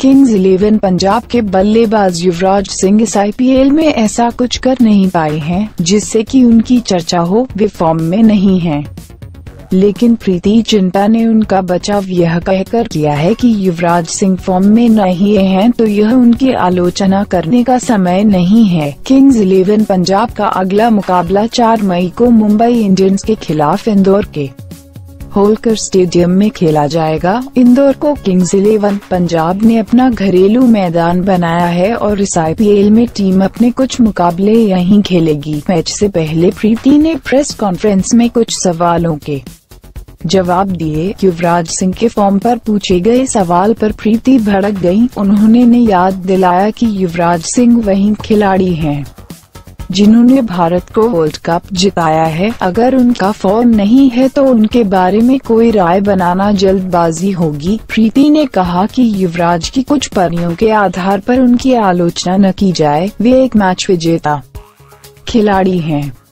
Kings eleven Punjab के बल्लेबाज युवराज सिंह इस आईपीएल में ऐसा कुछ कर नहीं पाए हैं जिससे कि उनकी चर्चा हो। वे फॉर्म में नहीं हैं, लेकिन प्रीति जिंटा ने उनका बचाव यह कहकर किया है कि युवराज सिंह फॉर्म में नहीं हैं, तो यह उनकी आलोचना करने का समय नहीं है। किंग्स इलेवन पंजाब का अगला मुकाबला 4 मई को मुंबई इंडियंस के खिलाफ इंदौर के होलकर स्टेडियम में खेला जाएगा। इंदौर को किंग्स इलेवन पंजाब ने अपना घरेलू मैदान बनाया है और इस आईपीएल में टीम अपने कुछ मुकाबले यहीं खेलेगी। मैच से पहले प्रीति ने प्रेस कॉन्फ्रेंस में कुछ सवालों के जवाब दिए। युवराज सिंह के फॉर्म पर पूछे गए सवाल पर प्रीति भड़क गईं। उन्होंने याद दिलाया कि युवराज सिंह वही खिलाड़ी हैं जिन्होंने भारत को वर्ल्ड कप जिताया है। अगर उनका फॉर्म नहीं है तो उनके बारे में कोई राय बनाना जल्दबाजी होगी। प्रीति ने कहा कि युवराज की कुछ परियों के आधार पर उनकी आलोचना न की जाए। वे एक मैच विजेता खिलाड़ी हैं।